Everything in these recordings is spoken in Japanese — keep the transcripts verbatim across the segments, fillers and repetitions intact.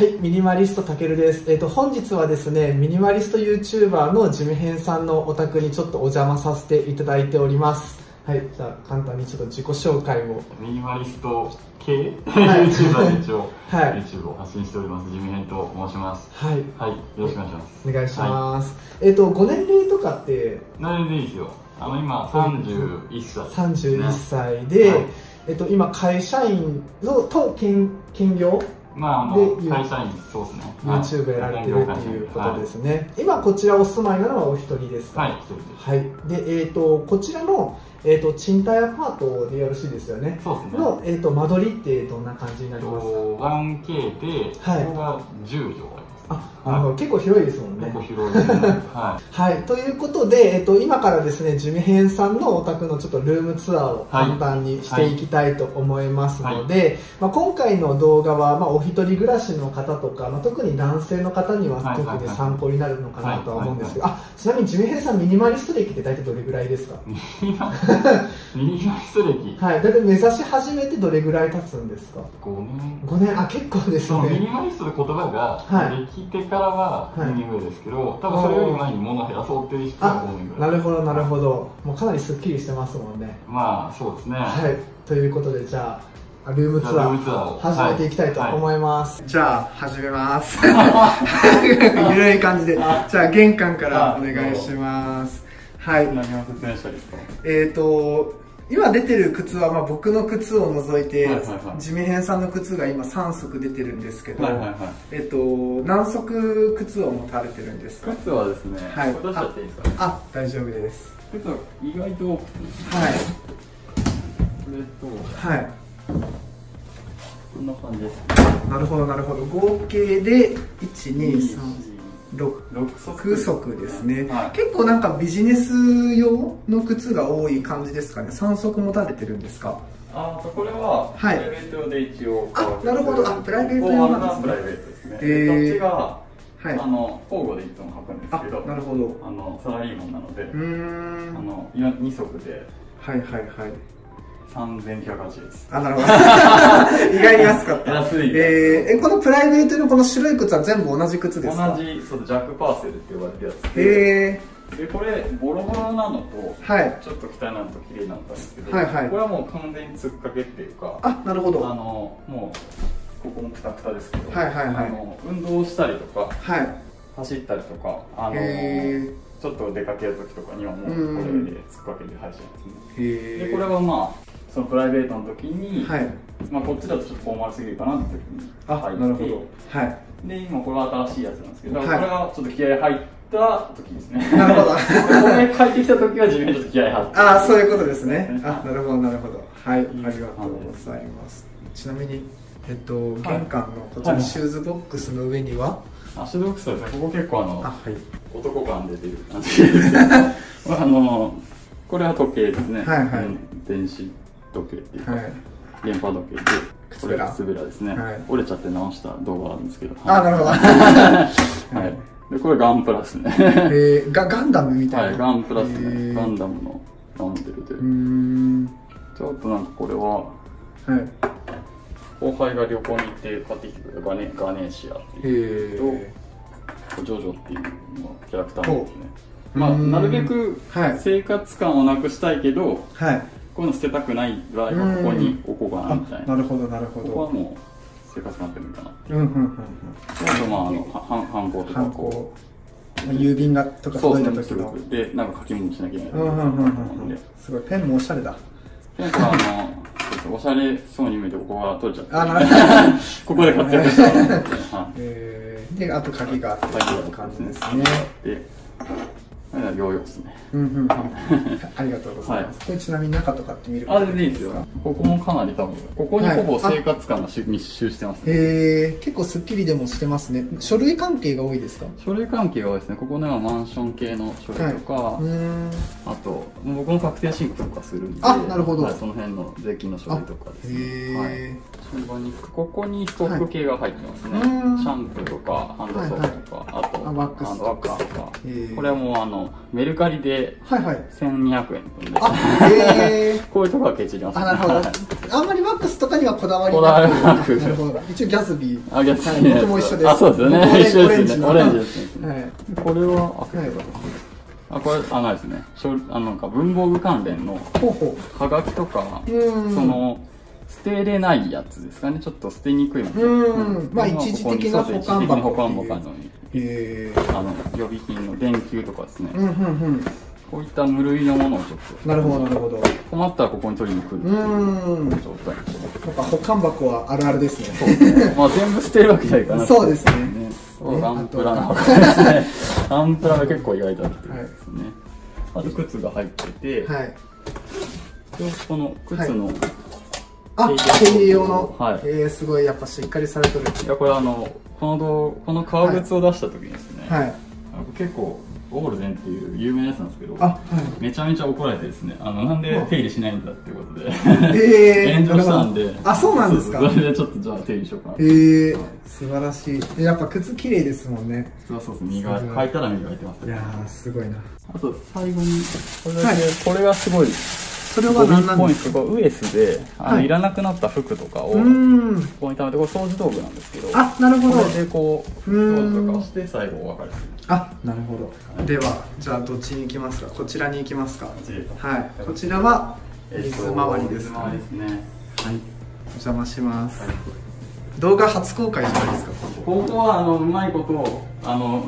はい、ミニマリストたけるです。えっと、本日はですね、ミニマリスト YouTuber のジムヘンさんのお宅にちょっとお邪魔させていただいております。はい、じゃあ簡単にちょっと自己紹介を。ミニマリスト系、はい、YouTuber で一応、はい、YouTube を発信しております、ジムヘンと申します。はい、はい、よろしくお願いします。お願いします。はい、えっと、ご年齢とかって何年でいいですよ。あの、今、さんじゅういっさいですね。さんじゅういっさいで、はい、えっと、今、会社員のと兼業まあ、あの会社員、そうですね。YouTube やられてるっていうことですね。今、こちらお住まいなのはお一人ですか？はい、一人です。はい。で、えっと、こちらの、えっと、賃貸アパートでよろしいですよね。そうですね。の、えっと、間取りってどんな感じになりますか？ワンケー で、ここがじゅうじょうあります。あ、結構広いですもんね。結構広いですね。はい。ということで、えっと、今からですね、ジムヘンさんのお宅のちょっとルームツアーを簡単にしていきたいと思いますので、今回の動画は、まあ、お一人暮らしの方とか、まあ、特に男性の方には特に参考になるのかなとは思うんですけど、あ、ちなみにジムヘンさん、ミニマリスト歴って大体どれぐらいですか？ミニマリスト歴はい。だいたい目指し始めてどれぐらい経つんですか？ごねん。ごねん、あ、結構ですね。ミニマリストの言葉が、はい。聞いてからはにねんぐらいですけど、多分それより前に物を減らそうっていう人はごねんぐらい。なるほどなるほど、もうかなりすっきりしてますもんね。まあそうですね。はい、ということでじゃあルームツアー始めていきたいと思います。じゃあ始めます。ゆるい感じで。じゃあ玄関からお願いします。はい、何を説明したいですか？えっと今出てる靴は、まあ、僕の靴を除いてジムヘンさんの靴が今さんそく出てるんですけど、えっと何足靴を持たれてるんですか？靴はですね、はい、出しちゃっていいですか？あ、大丈夫です。靴は意外と多くて、はい、これと、はい、こんな感じです。なるほどなるほど。合計でいちにさんろくそくですね。結構なんかビジネス用の靴が多い感じですかね。さんそく持たれてるんですか？あ、これはプライベート用で一応。あ、なるほど。あ、プライベート用なんですね。こっちが交互でいつも履くんですけど、なるほど、サラリーマンなのでにそくではいはいはいさんぜんひゃくはちえんです。あ、なるほど。意外に安かった。安い。えー、このプライベートのこの白い靴は全部同じ靴ですか？同じ、そう、ジャックパーセルって呼ばれてるやつで。えーでこれボロボロなのと、はい、ちょっと汚いのと綺麗なのとですけど、はいはい、これはもう完全に突っかけっていうか、あ、なるほど。あのもうここもくたくたですけど、はいはいはい、あの運動したりとか、はい、走ったりとか、あの。えーちょっと出かけるときとかにはもうこれで突っかけて履いちゃうんですね。でこれはまあそのプライベートの時に、はい、まあこっちだとちょっとフォーマルすぎるかなって時に履いて、はい、で今これは新しいやつなんですけど、はい、これがちょっと気合い入った時ですね。なるほど。これ帰ってきた時は自分でちょっと気合い入って。ああ、そういうことですね。あ、なるほどなるほど。はい、ありがとうございます。ちなみにえっと玄関のこちらシューズボックスの上には。アシュドックスはですね、ここ結構あの、あ、はい、男感出てる感じですけど、あのこれは時計ですね。はいはい、電子時計っていうか、はい、電波時計で、これが靴べらですね。はい、折れちゃって直した動画なんですけど。あ、なるほど。はい。で、これガンプラですね。えー、ガ、ガンダムみたいな。はい、ガンプラですね。ガンダムのガンデルで。うん。ちょっとなんかこれは、はい。後輩が旅行に行って買ってきてくれたガネーシアっていうとジョジョっていうキャラクターなんですね。まあなるべく生活感をなくしたいけど、こういうの捨てたくない場合はここに置こうかなみたいな。なるほどなるほど。ここはもう生活感ってみたいな。うんうんうんうん。あとまああのハンコとかこう郵便がとかそういうのとかでなんか書き物しなきゃいけない。うんうんうんうん。すごいペンもおしゃれだ。ペンはあの。おしゃれそうに見えてここは取れちゃってここで活躍したで、あと鍵があって感じですね。で、療養ですね。ありがとうございます。これちなみに中とかって見ることでいいですか？ここもかなり多分ここにほぼ生活感が密集してますね。え、結構すっきりでもしてますね。書類関係が多いですか？書類関係が多いですね。ここではマンション系の書類とか、あと僕も確定申告とかするんで、あ、なるほど、その辺の税金の書類とかですね。ここにストック系が入ってますね。シャンプーとかハンドソープとか、あとワックスとか。これもあのメルカリでせんにひゃくえん分で、こういうとこはケチります。なるほど。あんまりワックスとかにはこだわりなく、一応ギャツビー。あ、ギャツビー。僕も一緒です。あ、そうですよね。一緒ですね。オレンジですね。これは開けてください。あ、これ、あのですね、あのなんか文房具関連のはがきとか、その捨てれないやつですかね、ちょっと捨てにくいもの、まあ一時的な保管箱に、あの予備品の電球とかですね、こういった無類のものをちょっと、なるほどなるほど、困ったらここに取りに来るっていう状態にしてます。なんか保管箱はあるあるですね。まあ全部捨てるわけじゃないかな。そうですね。アンプラの箱ですね。アンプラが結構意外だっていうですね。あと靴が入ってて、この靴の軽量の、えすごいやっぱしっかりされてる。いやこれあのこのこの革靴を出した時にですね、結構オールゼンっていう有名なやつなんですけど、めちゃめちゃ怒られてですね、あのなんで手入れしないんだっていうことで炎上したんで、あ、そうなんですか。それでちょっとじゃあ手入れしようかな。ええ、素晴らしい。やっぱ靴綺麗ですもんね。そうそうそう、磨い履いたら磨いてます。いやすごいな。あと最後にこれだけ、これがすごい。それは何なんですか。ウエスであのいらなくなった服とかをここにためて、これ掃除道具なんですけど、あ、なるほど。これでこう掃除とかをして最後お別れする。あ、なるほど。ではじゃあどっちに行きますか。こちらに行きますか。はい。こちらは水回りですね。はい。お邪魔します。動画初公開じゃないですか。ここはあのうまいことあの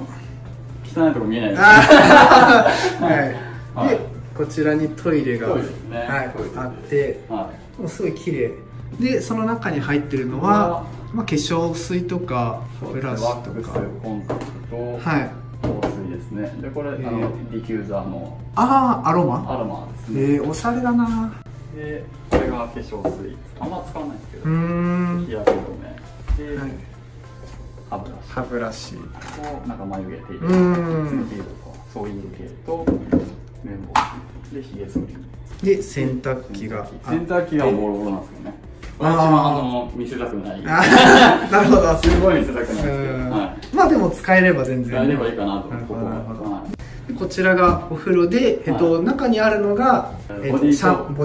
汚いとこ見えないです。はい。こちらにトイレがあって、もうすごい綺麗で、その中に入ってるのは、まあ、化粧水とかブラシとか、コンタクト、はい、香水ですね。でこれあのディキューザーの、ああアロマ、アロマですね。ええ、おしゃれだな。でこれが化粧水、あんま使わないですけど、日焼け止め、で歯ブラシ、歯ブラシとなんか眉毛手入れ、爪手入れとかそういう系と。綿棒でひげ剃りで洗濯機が、洗濯機がボロボロなんですよね。私はあの見せたくない。なるほど。すごい見せたくないですけど、まあでも使えれば全然使えればいいかなと。こちらがお風呂で、中にあるのがボディーソープ。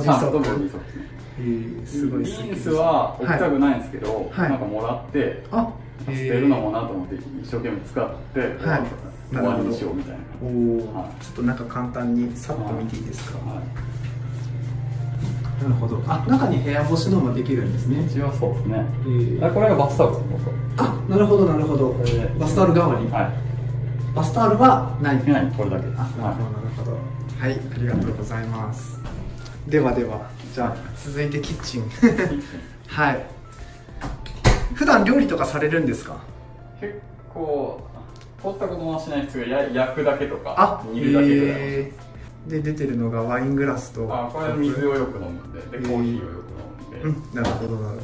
すごいですね。リンスは置きたくないんですけど、なんかもらって捨てるのもなと思って一生懸命使って終わりにしようみたいな。おお、はい、ちょっとなんか簡単にさっと見ていいですか。はいはい、なるほど。あ、中に部屋干しのもできるんですね。一応そうですね。えー、あ、これがバスタオル。あ、なるほどなるほど。バスタオル代わり。はい。バスタオルはない。ない、これだけです。あ、なるほどなるほど。はい、はい、ありがとうございます。ではでは、じゃあ続いてキッチン。はい。普段料理とかされるんですか。結構。凝ったことはしないですけど、焼くだけとか煮るだけぐらいで、出てるのがワイングラスと、あ、これ水をよく飲むんで、コーヒーをよく飲んで。なるほどなるほど。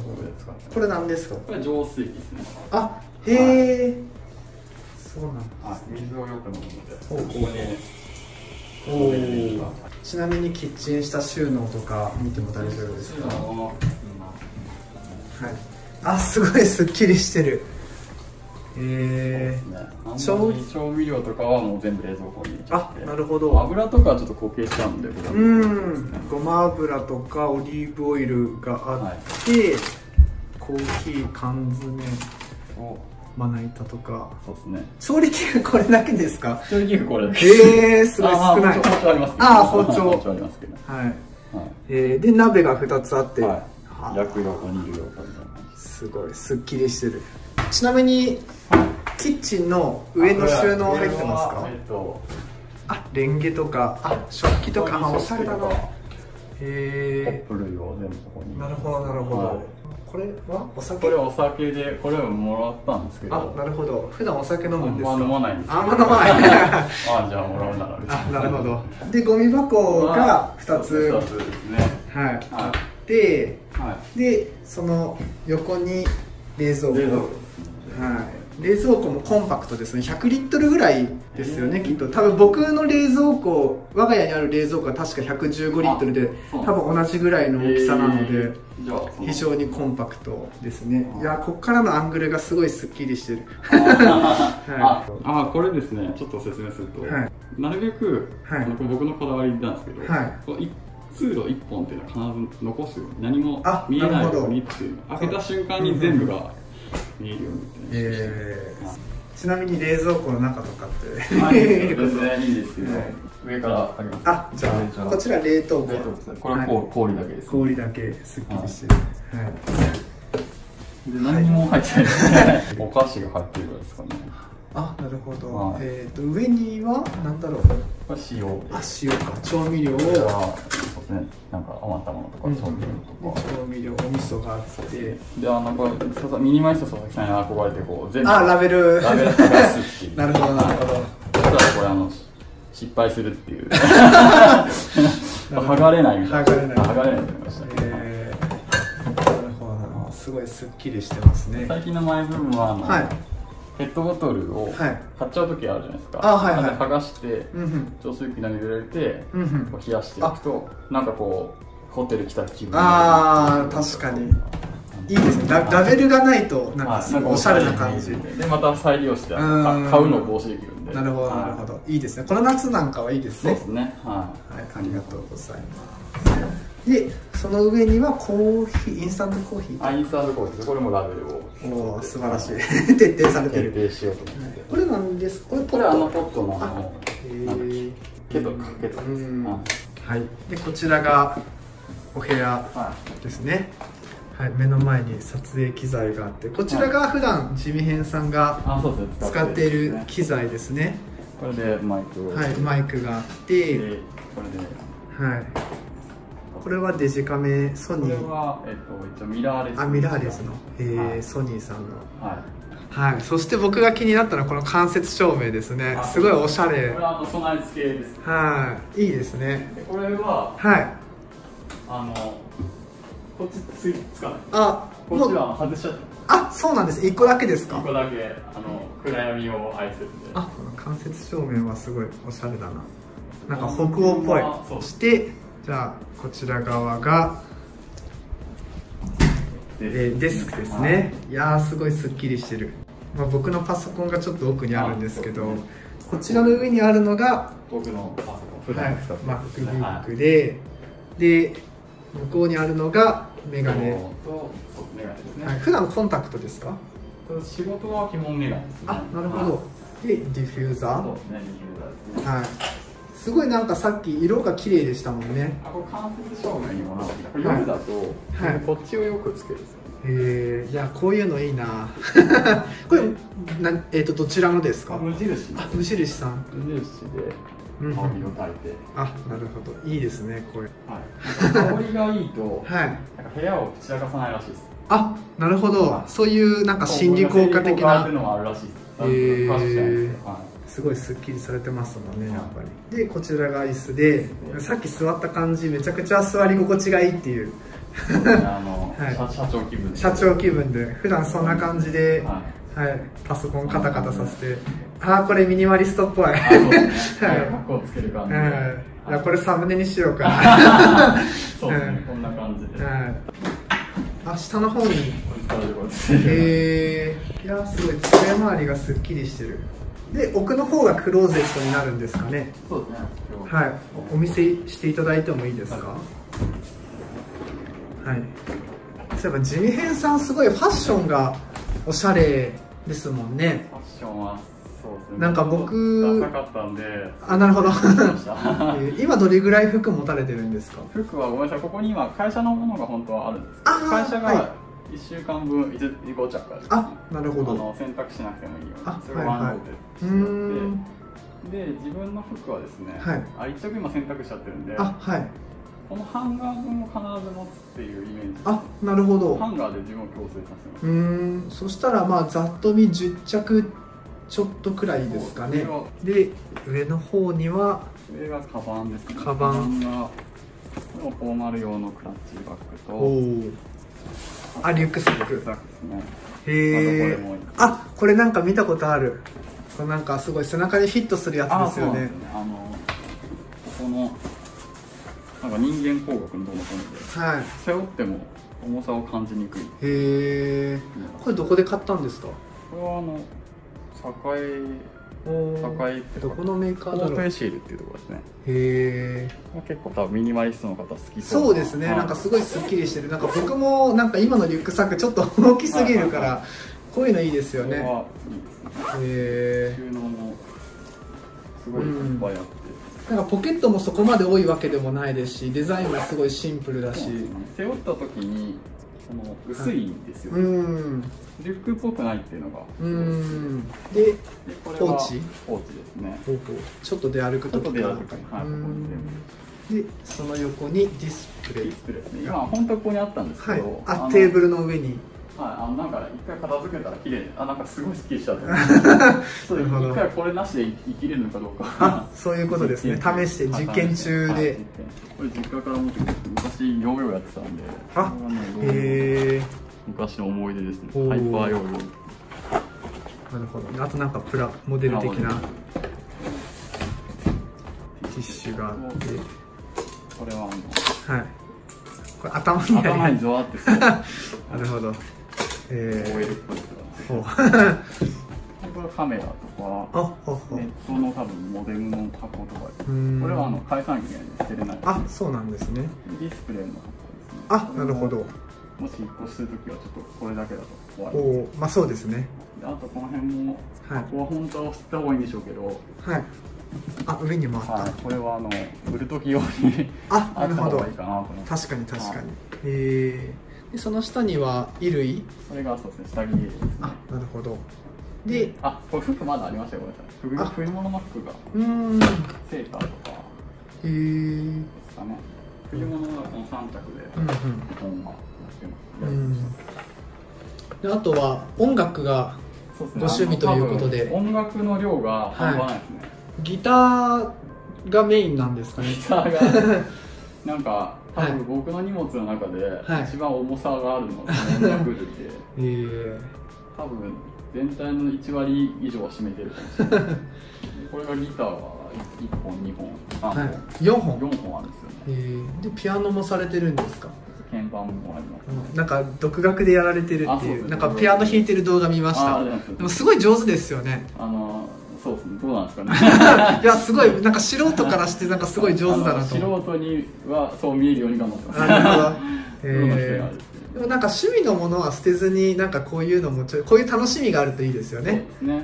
これ何ですか。これ浄水器ですね。あ、へえ、そうなんだ。水をよく飲むので、ここに。ちなみにキッチン下収納とか見ても大丈夫ですか。はい。あ、すごいすっきりしてる。ええ、調味料とかはもう全部冷蔵庫に入れちゃって。あ、なるほど。油とかはちょっと固形しちゃうんで。うん。ごま油とかオリーブオイルがあって、はい、コーヒー、缶詰、まな板とか。そうですね。調理器具これだけですか。調理器具これだけ。ええ、すごい少ない。包丁ありますけど。ああ、包丁。包丁ありますけど。はい。ええ、で鍋が二つあって。焼く用か煮る用かみたいな。すごいすっきりしてる。ちなみにキッチンの上の収納入ってますか。あ、レンゲとか、あ、食器とか、おしゃれだな。へえ。コップ類を全部ここに。なるほどなるほど。これはお酒。これお酒で、これをもらったんですけど。あ、なるほど。普段お酒飲むんですか。あんま飲まないんです。あんま飲まない。あ、じゃあもらうなら。あ、なるほど。でゴミ箱がふたつ。ふたつですね。はい。あって、でその横に冷蔵庫。はい。冷蔵庫もコンパクトですね。ひゃくリットルぐらいですよね、きっと。多分僕の冷蔵庫、我が家にある冷蔵庫は確かひゃくじゅうごリットルで、多分同じぐらいの大きさなので、非常にコンパクトですね。いや、ここからのアングルがすごいスッキリしてる。ああ、これですね、ちょっと説明すると、はい、なるべく、はい、僕のこだわりなんですけど、はい通路一本っていうのは必ず残すように、何も見えないようにっていう、開けた瞬間に全部が見えるようにって。ちなみに冷蔵庫の中とかっていいですよね。上から上げます。あ、じゃあこちら冷凍庫、これは氷だけです。氷だけすっきりしてる。で、何も入ってないですね。お菓子が入ってるからですかね。あ、なるほど。えっと上には何だろう、塩。あ、塩か。調味料をね、なんか余ったものとか調味料とか、調味料、お味噌があって、で、あのこれミニマリスト佐々木さんに憧れてこう全部ラベルラベル剥がすっていう。なるほどなるほど。ただこれあの失敗するっていう剥がれないみたいな、剥がれないって言いました。えー、なるほどなるほど。すごいスッキリしてますね。最近のマイブームはあの、はい、ペットボトルを買っちゃう時あるじゃないですか。剥がして浄水器などに入れて冷やしておくと、なんかこうホテル来た気分。ああ、確かにいいですね。ラベルがないとなんかおしゃれな感じで、また再利用して買うのを防止できるんで。なるほどなるほど、いいですね。この夏なんかはいいですね。そうですね。はい、ありがとうございます。で、その上にはコーヒー、インスタントコーヒー。あ、インスタントコーヒー、これもラベルを。おお、素晴らしい。徹底されてる。徹底しようと思って。これなんですか。これ、これあのポットの。あ、ええ。ケトルか、ケトルです。はい。で、こちらがお部屋ですね。はい、目の前に撮影機材があって、こちらが普段地味編さんが使っている機材ですね。これでマイク。はい、マイクがあって。これで。はい。これはデジカメソニー。これはえっとミラーレス。あ、ミラーレスの。ええ、ソニーさんの。はい。はい。そして僕が気になったのはこの間接照明ですね。すごいおしゃれ。これはあの備え付けです。はい。いいですね。これははい。あのこっちついつかない。あ、こっちは外しちゃった。あ、そうなんです。一個だけですか。一個だけあの暗闇を愛せずで。あ、この間接照明はすごいおしゃれだな。なんか北欧っぽい。そして。じゃあこちら側がデスクですね。いやー、すごいスッキリしてる。まあ、僕のパソコンがちょっと奥にあるんですけど、こちらの上にあるのが僕のパソコン、はい、MacBook で、で向こうにあるのがメガネ。普段コンタクトですか？仕事は基本メガネですね。あ、なるほど。で、ディフューザー。はい。すごいなんかさっき色が綺麗でしたもんね。あ、これ間接照明にもなってきた。これ夜だとこっちをよくつけるんですよね。ええ、いや、こういうのいいな。これな、えっとどちらのですか？無印。あ、無印さん。無印で香りを焚いて。あ、なるほど、いいですねこれ。はい。香りがいいと、はい。なんか部屋を散らかさないらしいです。あ、なるほど。そういうなんか心理効果的な。ええ。すごいスッキリされてますもんね、やっぱり。で、こちらが椅子で、さっき座った感じめちゃくちゃ座り心地がいいっていう。社長気分で。社長気分で普段そんな感じで、はいはい、パソコンカタカタさせて。ああ、これミニマリストっぽい。はい。これサムネにしようか。そうですね、こんな感じで。あ、下の方に。へえ。いや、すごい机周りがスッキリしてる。で、奥の方がクローゼットになるんですかね。そうですね。はい。お見せしていただいてもいいですか。はい。そういえば地味編さん、すごいファッションがおしゃれですもんね。ファッションはそうですね。なんか僕高かったんで。あ、なるほど。今どれぐらい服持たれてるんですか。服はごめんなさい。ここに今会社のものが本当はあるんです。会社が。はい、いっしゅうかんぶんごちゃくからですね。あ、なるほど。洗濯しなくてもいいようにそれをワンローテで、自分の服はですね、あ、一着今洗濯しちゃってるんで、このハンガー分を必ず持つっていうイメージ。あ、なるほど。ハンガーで自分を強制させます。うん、そしたらまあざっと見じゅっちゃくちょっとくらいですかね。で、上の方には上がカバンですね。カバンがフォーマル用のクラッチバッグと、おお、あ、リュックサック。へえ。あ、これなんか見たことある。これなんかすごい背中にフィットするやつですよね。あのこのなんか人間工学のどうのこうので、はい、背負っても重さを感じにくい。へえ。これどこで買ったんですか？これはあの栄高いってどこのメーカーだろう。コートエシールっていうところですね。へえ。結構多分ミニマリストの方好きそうな。そうですね。なんかすごいスッキリしてる。なんか僕もなんか今のリュックサックちょっと大きすぎるからこういうのいいですよね。これはいいですね。へえ。収納もすごいいっぱいあって。なんかポケットもそこまで多いわけでもないですし、デザインもすごいシンプルだし。背負った時にその薄いんですよ。うん。リュックっぽくないっていうのが。うん。で、ポーチ。ポーチですね。ちょっと出歩くときから。で、その横にディスプレイ。ディスプレイですね。今本当ここにあったんですけど。あ、テーブルの上に。はい、あのなんか一回片付けたら綺麗、あ、なんかすごいスッキリしたと思います。そうです。一回これなしで生きれるのかどうか。あ、そういうことですね。試して実験中で。これ実家から持ってきて、昔ヨーヨーやってたんで。あ、へえ。昔の思い出ですね。ハイパーヨーヨー。なるほど。あとなんかプラモデル的なティッシュがあって、これははい。これ頭に頭にゾワって。なるほど。ええ。オイルっぽいから。これカメラとか、ネットの多分モデルの箱とか。これはあの解散機なんで捨てれない。あ、そうなんですね。ディスプレイの箱ですね。あ、なるほど。もし引っ越するときはちょっとこれだけだと怖い。おお、まあそうですね。あとこの辺も、はい、ここは本当は捨てた方がいいんでしょうけど。はい。あ、上にもあった。はい、これはあの売るとき用にあった方がいいかなと思って。確かに確かに。ええ。でその下には衣類。それがそうですね。下着ですね。あ、なるほど。で、あ、これ服まだありましたよ。ごめんなさい。服、冬物の服が。うん。セーターとか。へえ。ですかね。冬物はこの三着で。うんうん。本が。であとは音楽がご趣味ということで、音楽の量が半端ないですね。ギターがメインなんですかね。ギターがなんか多分僕の荷物の中で一番重さがあるのが音楽類で、多分全体のいちわり以上は占めてるかもしれない。これがギターはいっぽんにほんさんぼんよんほんよんほんあるんですよね。でピアノもされてるんですか？鍵盤もあります、ね。なんか独学でやられてるっていう、うね、なんかピアノ弾いてる動画見ました。でもすごい上手ですよね。あのそうですね。どうなんですかね。いやすごいなんか素人からしてなんかすごい上手だなと。素人にはそう見えるように頑張ってます。なるほど。えー、でもなんか趣味のものは捨てずになんかこういうのもちょこういう楽しみがあるといいですよね。そうですね。は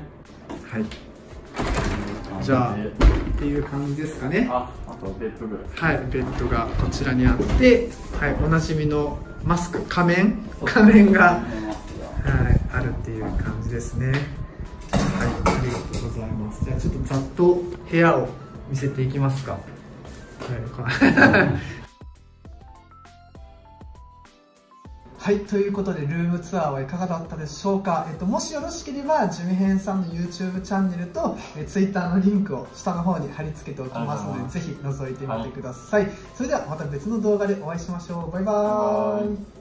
い。じゃあっていう感じですかね。あ、あとベッドぐらい。はい、ベッドがこちらにあって、はい、おなじみのマスク、仮面、仮面が、はい、あるっていう感じですね。はい、ありがとうございます。じゃあちょっとざっと部屋を見せていきますか。はい。はい、ということでルームツアーはいかがだったでしょうか。えっと、もしよろしければジュミヘンさんの YouTube チャンネルとえ Twitter のリンクを下の方に貼り付けておきますので、ぜひ覗いてみてください。はい、それではまた別の動画でお会いしましょう。バイバーイ。